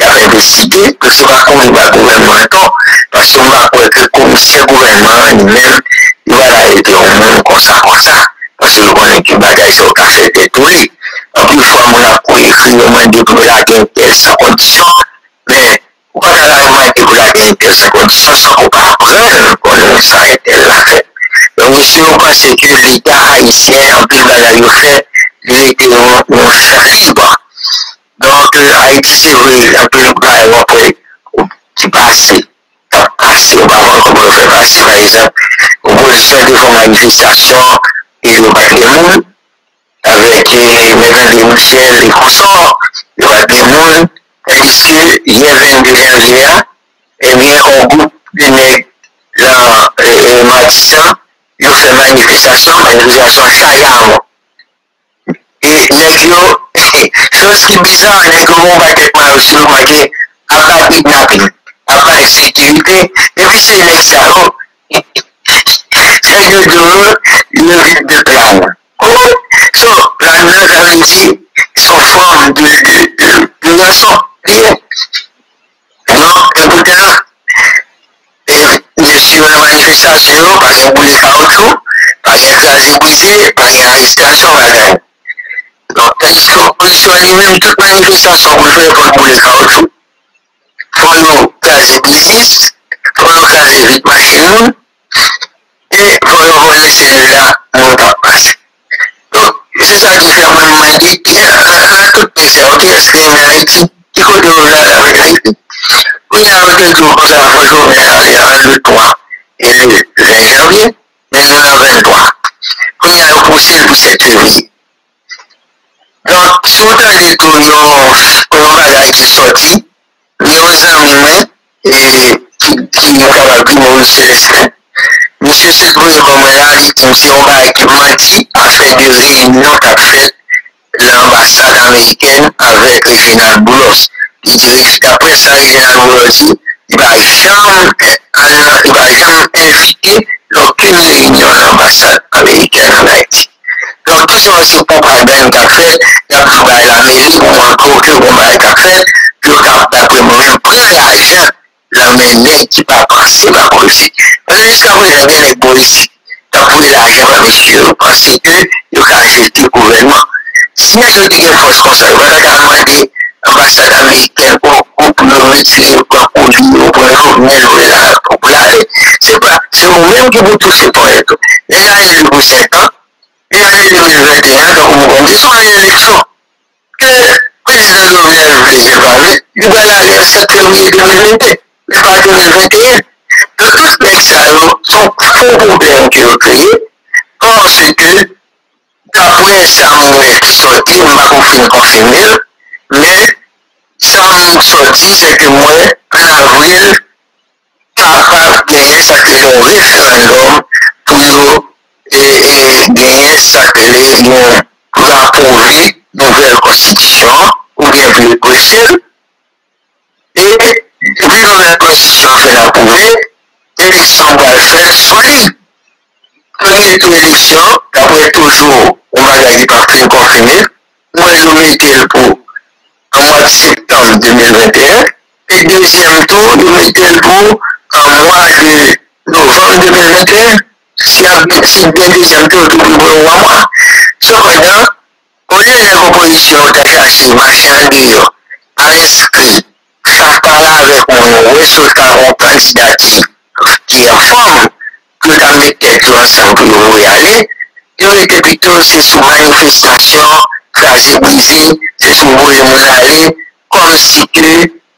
Il avait investigué que ce n'est pas comme il va gouvernement temps, parce qu'on va croire que le commissaire gouvernement lui-même, il va l'arrêter au monde comme ça, parce qu'il connaît que le bagage sur le café est tourné. En plus, il faut qu'on écrit au moins de pour la gagne telle sans condition, mais on va l'arrêter pour la gagne telle sans condition sans qu'on apprenne qu'on s'arrête la fête. Donc, monsieur, on pense que l'État haïtien, en plus, il a fait, l'État un chef libre. Donc, Haïti, c'est vrai, un peu le gars, après, qui passe, on va voir comment on fait passer, par exemple, opposition devant manifestation, et le patrimoine, avec les Michel, les consorts, le patrimoine, tandis que, il y avait de l'RGA, et bien, on groupe de nègres, là, Matissan, ils ont fait manifestation, Chayam. Et, nègres, chose qui est bizarre, les gens vont être aussi remarqués après kidnapping, après sécurité, et puis c'est les salons. C'est le jour, le rythme de plan. So, plan-là, ça veut dire, son forme de leçon. Non, écoutez ça. Je suis en manifestation, par une boule de caoutchouc, par une classe brisée, par une arrestation à la gagne. Donc, tandis que l'opposition elle-même, toute manifestation qu'on fait contre les caoutchoucs, pour nous caser brisiste, pour nous caser vite machine, et pour nous voler cellulaire, on t'a passé. Donc, c'est ça qui fait qu'on m'a dit, on a tout pensé, ok, est-ce qu'il y a un équipe qui compte le volet avec l'équipe? Oui, avec le tour, ça va toujours venir le 3 et le 20 janvier, mais nous avons le 3. Oui, il y a le procès le 7 février. Donc, si on t'a dit qu'on a un bagage qui est sorti, nous avons mis et Monsieur suppose comme réalité, c'est un bail qui menti après deux réunions qu'a fait l'ambassade américaine avec Réginald Boulos. Il dit qu'après ça, Réginald Boulos dit, il va jamais inviter aucune réunion à l'ambassade américaine en Haïti. Donc, tout ça, c'est propagande qu'a fait, il a pris bail l'Amérique, ou encore que Bombard qu'a fait, que d'après moi-même, plein d'argent la mener qui va passer la politique. Parce que jusqu'à présent, bien les politiques, t'as pris l'argent avec eux, pensez que ils ont acheté le gouvernement. Si nous avons une force comme ça, on va demander à l'ambassade américaine pour nous retirer, pour nous revenir pour l'aller. C'est pas, c'est vous-même qui vous touchez pour être. Les gars, ils ont 5 ans, ils ont 2021, donc vous comptez sur les élections. Que le président Jovenel Moïse parler, il va aller le 7 février 2021. Mais pas 2021. Donc, toutes les salons sont faux problèmes qui ont créé, parce que, d'après Samuel qui sortit, on m'a confirmé, mais Samuel sortit, c'est que moi, en avril, capable de gagner ça que j'ai un référendum pour gagner ça que les gens pour approuver nouvelle constitution, ou bien plus possible, et les nouvelles constitutions fait l'approuver, l'élection va le faire solide. Premier tour d'élection, d'après toujours, on va gagner par crime confirmé, moi je mets quel pour en mois de septembre 2021, et deuxième tour, je mets quel pour en mois de novembre 2021, si un petit deuxième tour, tout le monde va voir. Cependant, au lieu de la composition, on a chargé Michaëlle Jean à inscrire Fatala avec mon résultat en candidature qui est en forme, que dans mes têtes l'ensemble nous y aller, et on était plutôt c'est sous manifestation, craser brisé, c'est sous voler mon aller, comme si que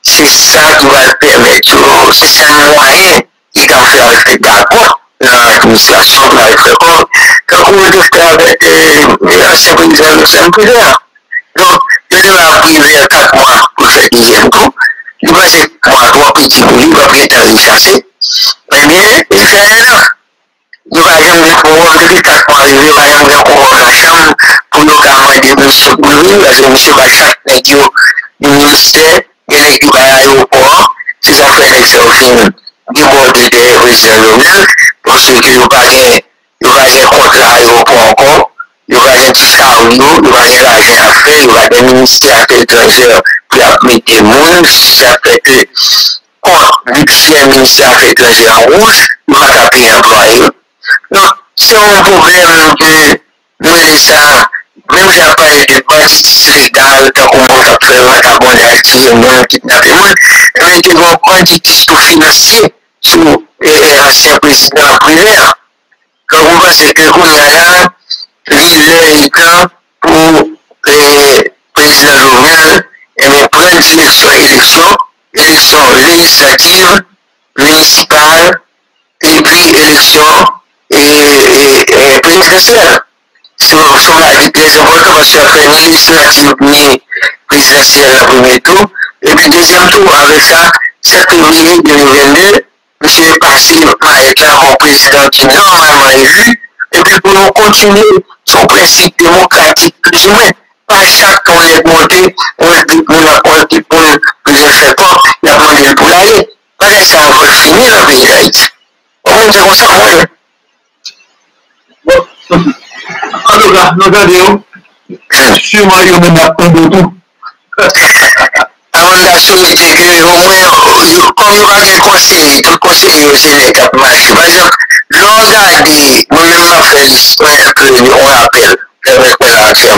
c'est ça qui va le permettre, c'est un moyen qui va faire d'accord dans l'administration, dans le fait comme, quand on doit faire avec l'ancien président, nous sommes plus là. Donc, je dois arriver à 4 mois pour faire deuxième coup. Il va se trois petits boulis, il va prétendre les chasser. Eh bien, il fait un an. Nous avons des programmes depuis 4 mois arrivés, nous avons des programmes dans la chambre pour nous garder des messieurs boulis, parce que monsieur va chaque du ministère, il y a l'équipe à l'aéroport, si ça fait des services du bord de terre présidentielle, parce que nous n'avons pas de compte à l'aéroport encore, nous n'avons tout ça à nous, nous n'avons pas d'argent à faire, nous n'avons des ministères à l'étranger. Puis après des moules, ça fait que quand le budget ministère fait étranger en rouge, il va taper employé. Donc, c'est un problème de mener ça, même si on parle de bandits légales, tant qu'on va faire un vagabondage qui vient de kidnapper, mais il y a un bandit tout financier sous l'ancien président privé. Quand on va se faire qu'on a là, l'île pour le président Jovenel. Et bien, prendre direction élection législative, municipale, et puis élection présidentielle. C'est un avis très important parce qu'on fait ni législative ni présidentielle à premier tour. Et puis deuxième tour, avec ça, 7 février 2022, M. Vasily Tchikit comme président qui est normalement élu. Et puis pour nous continuer son principe démocratique plus ou moins. Pas chaque temps on est monté, on fait quoi, il a demandé pour l'aller. Pas ça, on va finir dans le pays d'Haïti. On va dire comme ça, on va. En tout cas, nous regardons, sûrement, il y a même un peu de tout. Avant de souhaiter que, au moins, comme il y aura des conseillers, tout conseiller au Sénat qui a marché, par exemple, l'on regarde, nous-mêmes, on a fait l'histoire qu'on appelle la réclamation.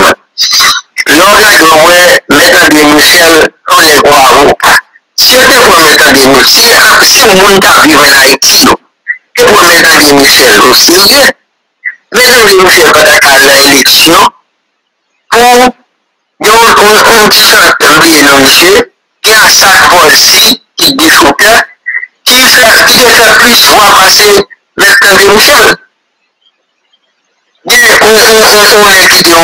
L'organe de ouais, mettre des Michel, on les voit à vous. Si on te voit mettre des Michel, si le monde t'a vivre en Haïti, tu peux mettre des Michel aussi. Mettre des Michel pendant qu'à l'élection, pour une centaine de Michel, qui a sa voici, qui défoutait, qui fait plus fois passer mettre des Michel. On qui dit on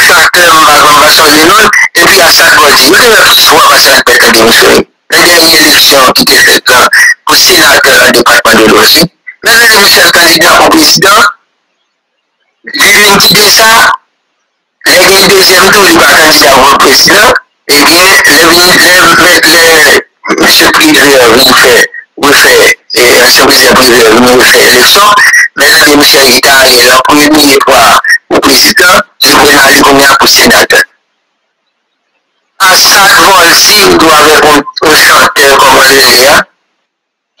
chacun va son et puis à chaque fois, je vais plus voir parce que la tête de monsieur. dans dernière élection qui était faite pour sénateur du département de Logique, mais Jovenel Moïse candidat pour président, il vient quitter ça, il vient deuxième tour, il va candidat pour président, et bien, monsieur Privé vient faire, monsieur président Privé vient faire l'élection, mais André Michel qui est la première fois pour président, je vous ai combien pour sénateur. À chaque vol, si vous doivent au chanteur comme Généa,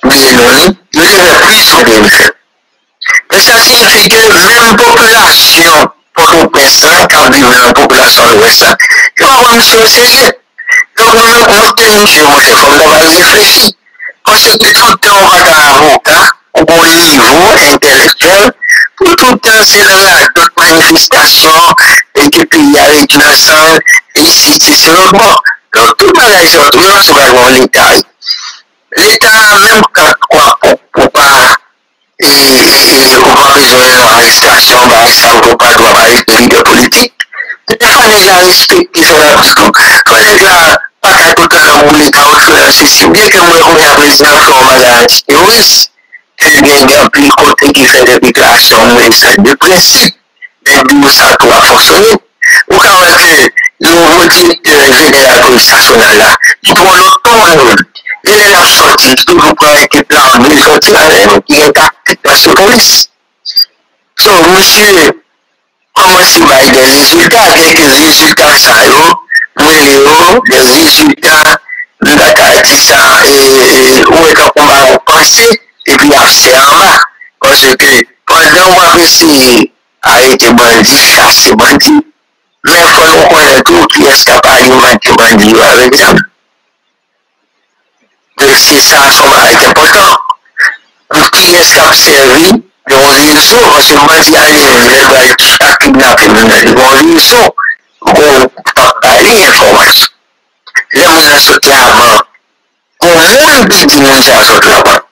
Guillaume, nous devons plus soutenir Michel. Mais ça signifie que même population, pour nous ça, quand on vit dans la population de l'Ouest, ils vont prendre Michel au sérieux. Donc nous tenons Michel, Michel, comme d'avoir réfléchi. Parce que tout le temps, on va dans l'avocat, au bon niveau intellectuel, pour tout le temps, c'est dans d'autres manifestations, et que puis il y a les innocents, ici, c'est bon. Donc, tout le monde est même si on va voir l'État. L'État, même quand quoi, pour pas, on va besoin d'une arrestation, ça ne va pas droit à l'arrêt de politique. Il faut les respecter sur la parce qu'on est là, pas qu'à côté de l'État, c'est bien que moi, on est président de la antiterroriste. Il y a un pile côté qui fait des déclarations, mais c'est de principe. Mais d'où ça doit fonctionner. Pourquoi est-ce que nouveau directeur général police nationale là, qui prend le temps, il est là sorti, qui vous prend l'équipe là, mais il sortit avec qui est tactique par ce police. Donc, monsieur, comment s'il va y avoir des résultats, bien que les résultats ça y est, moi il y a des résultats, le bataille dit ça, et où est-ce qu'on va penser, et puis c'est en bas. Parce que pendant qu'on va essayer d'arrêter bandit, chasser bandit, mais il faut nous connaître tout qui est capable de mettre bandit avec ça. Donc c'est ça, son mari est important. Pour qui est capable de servir, il y a un réseau, parce que bandit a les gens qui kidnappent, il y a un réseau pour parler d'informations. Les gens qui sont sortis avant, au moins des gens qui sont sortis là-bas.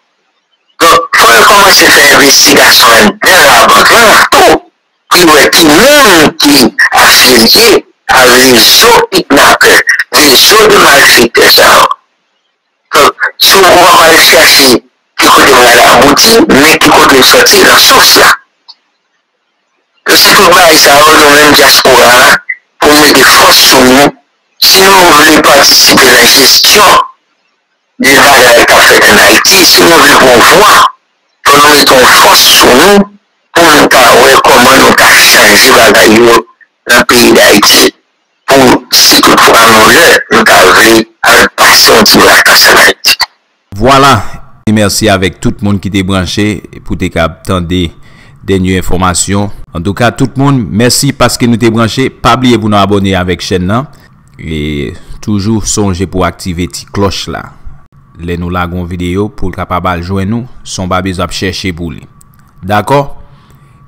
Donc il faut commencer à faire l'investigation dans la banque, avant tout. Qui est qui même qui affilié à réseau kidnappeurs, réseau de malfaiteurs. Donc, si on va aller chercher qui côté la abouti, mais qui côté sortir dans la source là. Parce que tout va ça dans même diaspora pour mettre des forces sur nous, si on voulait participer à la gestion des valeurs qu'a fait en Haïti, si on veut voir, pour nous mettre une force sur nous. Pour nous parler comment nous changer la gagnée dans le pays d'Haïti, pour si tout pour améliorer, nous avons un patient qui va casser l'Haïti. Voilà, et merci avec tout le monde qui était branché pour te capter des dernières informations. En tout cas, tout le monde, merci parce que nous t'es branché. Pas oublier vous nous abonner avec chaîne et toujours songer pour activer cette cloche là. Les nous lagons vidéo pour capable joindre nous, son babis à chercher pour lui. D'accord?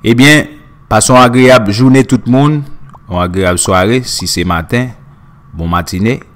Eh bien, passons une agréable journée tout le monde, une agréable soirée si c'est matin, bon matinée.